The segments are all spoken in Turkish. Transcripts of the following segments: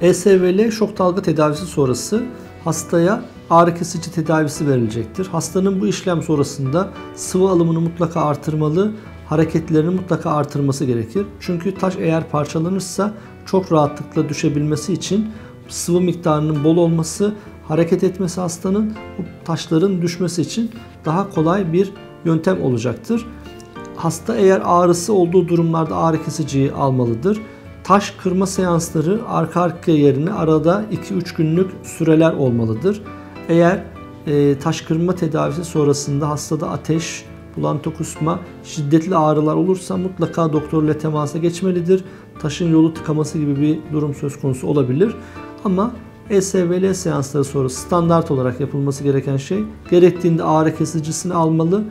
ESWL şok dalga tedavisi sonrası hastaya ağrı kesici tedavisi verilecektir. Hastanın bu işlem sonrasında sıvı alımını mutlaka artırmalı, hareketlerini mutlaka artırması gerekir. Çünkü taş eğer parçalanırsa çok rahatlıkla düşebilmesi için sıvı miktarının bol olması, hareket etmesi hastanın bu taşların düşmesi için daha kolay bir yöntem olacaktır. Hasta eğer ağrısı olduğu durumlarda ağrı kesiciyi almalıdır. Taş kırma seansları arka arkaya yerine arada 2-3 günlük süreler olmalıdır. Eğer taş kırma tedavisi sonrasında hastada ateş, bulantı, kusma, şiddetli ağrılar olursa mutlaka doktor ile temasa geçmelidir. Taşın yolu tıkaması gibi bir durum söz konusu olabilir. Ama ESWL seansları sonrası standart olarak yapılması gereken şey gerektiğinde ağrı kesicisini almalı.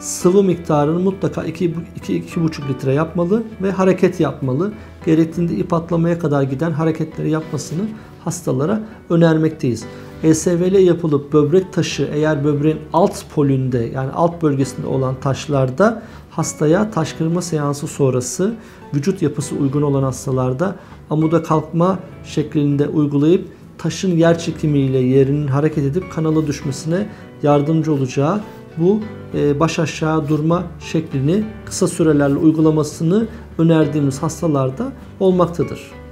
Sıvı miktarını mutlaka 2-2,5 litre yapmalı ve hareket yapmalı. Gerektiğinde ip atlamaya kadar giden hareketleri yapmasını hastalara önermekteyiz. ESWL yapılıp böbrek taşı eğer böbreğin alt polünde yani alt bölgesinde olan taşlarda hastaya taş kırma seansı sonrası vücut yapısı uygun olan hastalarda amuda kalkma şeklinde uygulayıp taşın yer çekimiyle yerinin hareket edip kanala düşmesine yardımcı olacağı bu baş aşağı durma şeklini kısa sürelerle uygulamasını önerdiğimiz hastalarda olmaktadır.